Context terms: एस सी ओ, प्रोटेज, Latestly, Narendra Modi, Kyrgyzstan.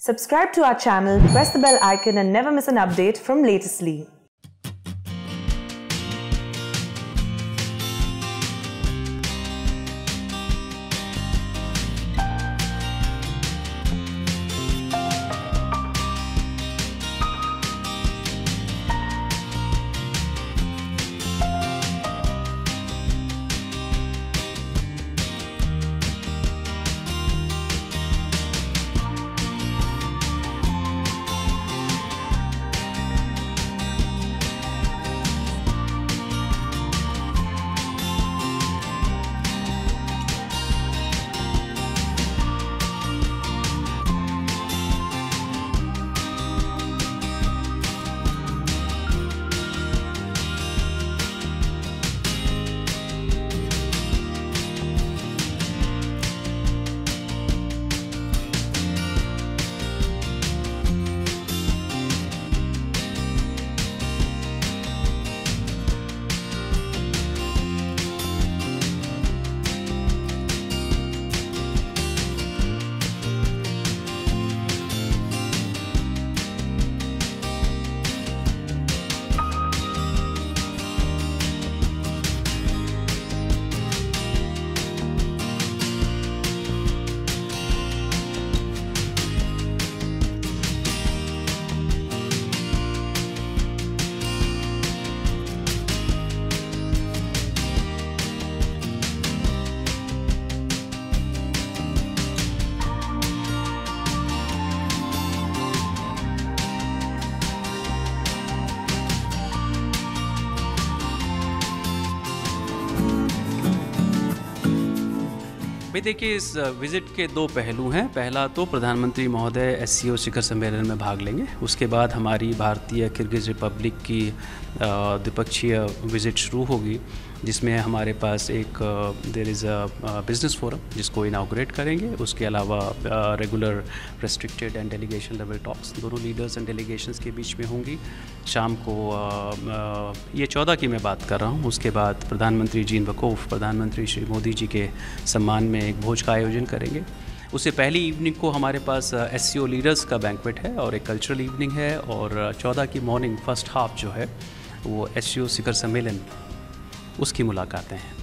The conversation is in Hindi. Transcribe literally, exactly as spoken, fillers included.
Subscribe to our channel, press the bell icon and never miss an update from Latestly. देखिए, इस विजिट के दो पहलू हैं। पहला तो प्रधानमंत्री महोदय एस सी ओ शिखर सम्मेलन में भाग लेंगे, उसके बाद हमारी भारतीय किर्गिज़ रिपब्लिक की द्विपक्षीय विजिट शुरू होगी, जिसमें हमारे पास एक there is a business forum जिसको इनाग्रेट करेंगे। उसके अलावा regular restricted and delegation level talks दोनों लीडर्स एंड डेलीगेशंस के बीच में होंगी शाम को। आ, ये चौदह की मैं बात कर रहा हूँ। उसके बाद प्रधानमंत्री जीन वकोफ प्रधानमंत्री श्री मोदी जी के सम्मान में एक भोज का आयोजन करेंगे। उससे पहली इवनिंग को हमारे पास एस सी ओ लीडर्स का बैंक्वेट है और एक कल्चरल इवनिंग है, और चौदह की मॉर्निंग फर्स्ट हाफ जो है वो एस सी ओ शिखर सम्मेलन उसकी मुलाकातें हैं।